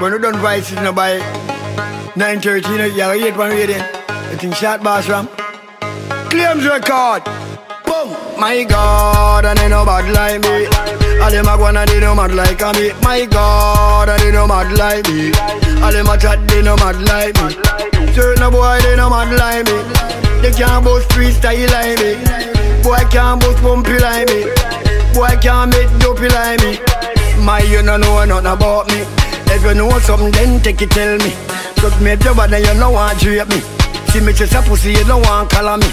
When we done Vice season by 9:30, you know, you have 8 1 8. I think shot bass ram. Claims record. Boom! My God, and they no bad like me. All them a go and they no mad like me. My God, and they no mad like me. All them a chat, they no mad like me. Certain boy, they no mad like me. They can't boast freestyle like me. Boy can't boast bumpy like me. Boy can't make dopey like me. My, you no know nothing about me. If you know something, then take it, tell me. Cut me up your bad and you no want to drape me. See me chase a pussy, you don't want to call me.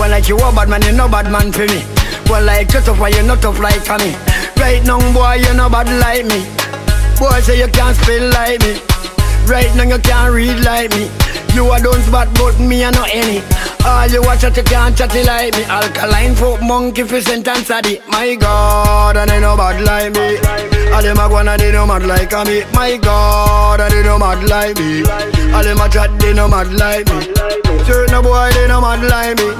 One like you a bad man, you no bad man for me. One like you tough, you no tough like me. Right now, boy, you no bad like me. Boy, say you can't spell like me. Right now, you can't read like me. You a don't spot, but me, I no any. All you watch that you can't chatty like me. Alkaline folk monkey for sentence addy. My God, and they no bad like me. All them a gwan and they no mad like me. My God, and they no mad like me. All them a chat, they no mad like me. Certain boy, they no mad like me.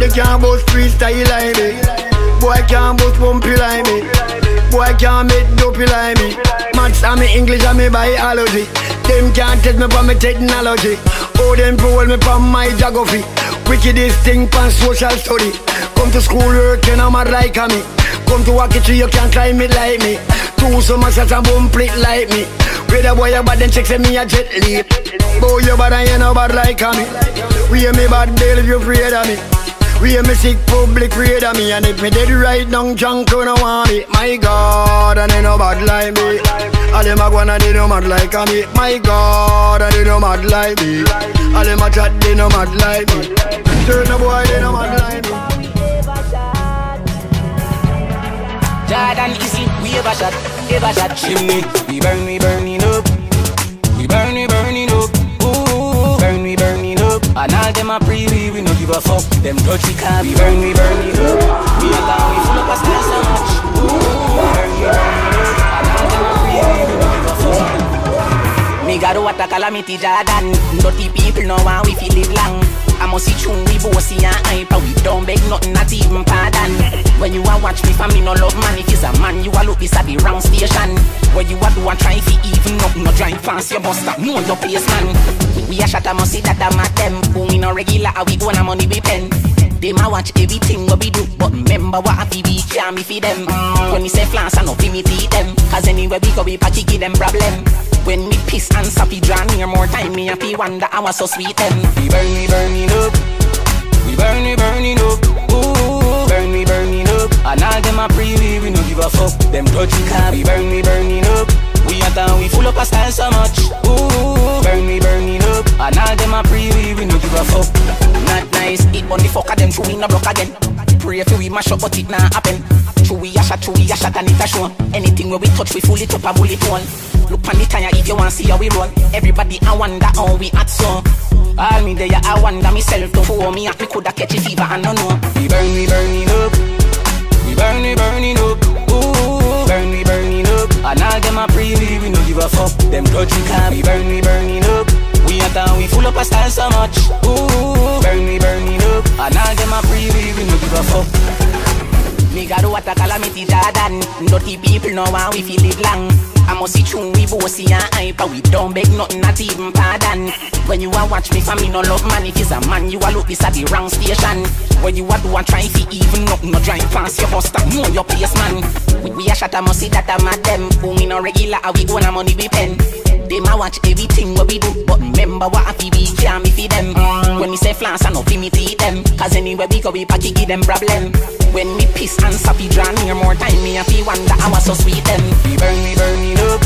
They can't boast freestyle like me. Boy can't boast pumpy like me. Boy can't make dopey like me. Maths and me English and me biology. Them can't test me for me technology. Oh, them pull me from my geography. Wickedest thing pan social study. Come to school, work, you know, mad like me. Come to walk it tree, you can't climb it like me. Two summer shots and boom plate like me. With a boy, you bad, then check say me a jet leap. Boy, you bad and you know bad like me. We hear me bad, deal if you afraid of me. We hear me sick, public afraid of me. And if me dead right now, junk, you know want me. My God, and they no bad like me. All them a go and they no mad like me. My God, and they no mad like me. All them a chat, they no mad like me. Certain boy, they no mad like me. Jordan Kissy, we ever shot chimney. We burning up. We burning up. Ooh, we burning up. And all them a pre-wee, we no give a fuck. Them touch we can't. We burning up. We a long way full of us now so much. Ooh, burning up. Me got what a calamity Jordan. Dirty people know how we feel it long. I must see true we bossy and hype. We don't beg nothing, not even pardon. When you a watch me family no love man. If it's a man you a look this at the round station. When you a do a try fi even up. No drive fast your bus stop, know your place man. We a shot a must see that I'm at them. Who me no regular how we go and money we pen. They ma watch everything what we do, but remember what happy we can be for them. When we say flans and no fi me teeth them. Cause anywhere we go we patchy give them problem. When me piss and sappy draw near more time, me happy wonder I was so sweet them. We burning up. We burning up. Ooh, we burning up. And all them a pre-wee, we no give a fuck. Them touch we can't. We burning up. We at and we full up a style so much. Ooh, we burning up. And all them a pre-wee, we no give a fuck. Not nice, it on the fuck of them, true we no block again. Pray for we mash up but it nah happen. True we a shot and it a show. Anything where we touch we fully top a bullet one. Look on the tire if you want see how we roll. Everybody I wonder how we at so. All me there I wonder myself to fool me at me coulda catch a fever and no know. We burning up. We burning up. Ooh, we burning up. And all them a pre-wee we no give a fuck. Them touch we can't. We burning up. We at and we full up a style so much. Ooh, burning up. And all them a pre-wee we no give a fuck. Me got what a calamity Jordan. Dirty people know how we feel it long. I must see true we bossy and hype. We don't beg nothing, not even pardon. When you a watch me family no love man. If it's a man you a look this at the wrong station. When you a do a try fi even up. No drive fast your bus stop, know your place man. We a shot a must see that I'm at them. Who me no regular how we go and money we pen. They ma watch everything what we do, but remember what happy we can be for them. When we say flans and no fi me teeth them. Cause anywhere we go we packy give them problem. When me piss and sappy draw near more time, me happy wonder I was so sweet them. We burning up.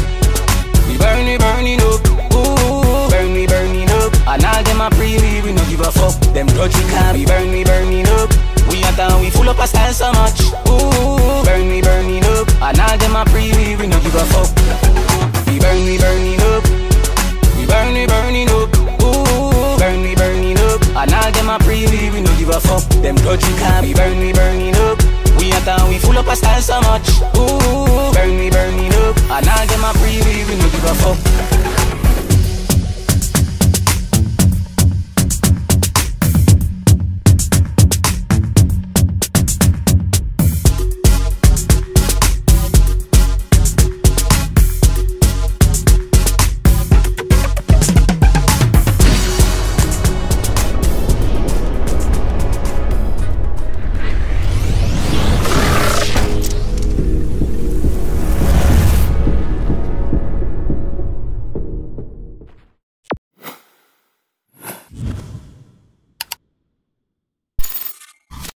We burning up. Ooh, we burning up. And all them a pre-wee, we no give a fuck. Them touch we can't. We burning up. We at and we full up a style so much. Ooh, burning up. And all them a pre-wee, we no give a fuck. We burning up. We burning up. Ooh, burning up. And all them a pre-wee, we no give a fuck. Them touch we can't. We burning up. We at and we full up a style so much. Ooh, burning up. And all them a pre-wee, we no give a fuck.